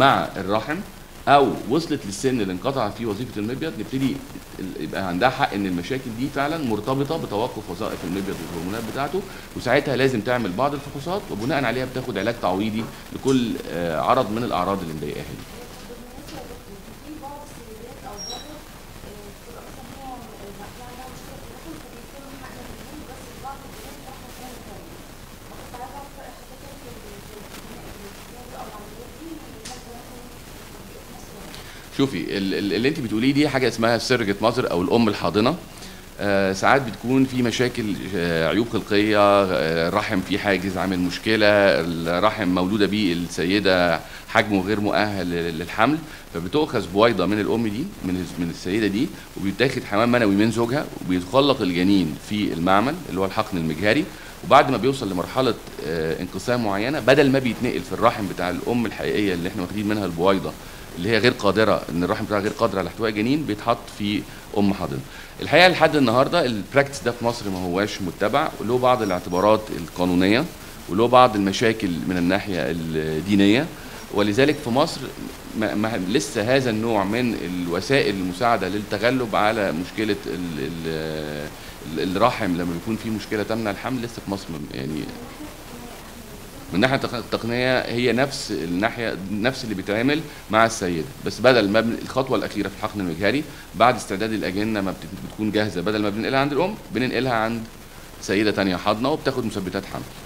مع الرحم او وصلت للسن اللي انقطع فيه وظيفه المبيض، نبتدي يبقى عندها حق ان المشاكل دي فعلا مرتبطه بتوقف وظائف المبيض والهرمونات بتاعته، وساعتها لازم تعمل بعض الفحوصات وبناء عليها بتاخد علاج تعويضي لكل عرض من الاعراض اللي مضايقاها دي. شوفي اللي انت بتقوليه دي حاجه اسمها سرجه مصر او الام الحاضنه. ساعات بتكون في مشاكل، عيوب خلقيه، الرحم فيه حاجز عامل مشكله، الرحم مولوده بيه السيده حجمه غير مؤهل للحمل، فبتؤخذ بويضه من الام دي من السيده دي وبيتاخد حمام منوي من زوجها وبيتخلق الجنين في المعمل اللي هو الحقن المجهري، وبعد ما بيوصل لمرحله انقسام معينه بدل ما بيتنقل في الرحم بتاع الام الحقيقيه اللي احنا واخدين منها البويضه اللي هي غير قادره، ان الرحم بتاعها غير قادره على احتواء جنين، بيتحط في ام حاضنه. الحقيقه لحد النهارده البراكتس ده في مصر ما هواش متبع، وله بعض الاعتبارات القانونيه وله بعض المشاكل من الناحيه الدينيه، ولذلك في مصر لسه هذا النوع من الوسائل المساعده للتغلب على مشكله الرحم لما بيكون في مشكله تمنع الحمل لسه في مصر يعني من ناحيه التقنيه هي نفس الناحيه نفس اللي بيتعمل مع السيده، بس بدل ما الخطوه الاخيره في الحقن المجهري بعد استعداد الاجنه ما بتكون جاهزه، بدل ما بننقلها عند الام بننقلها عند سيده ثانيه حاضنه وبتاخد مثبتات حمل.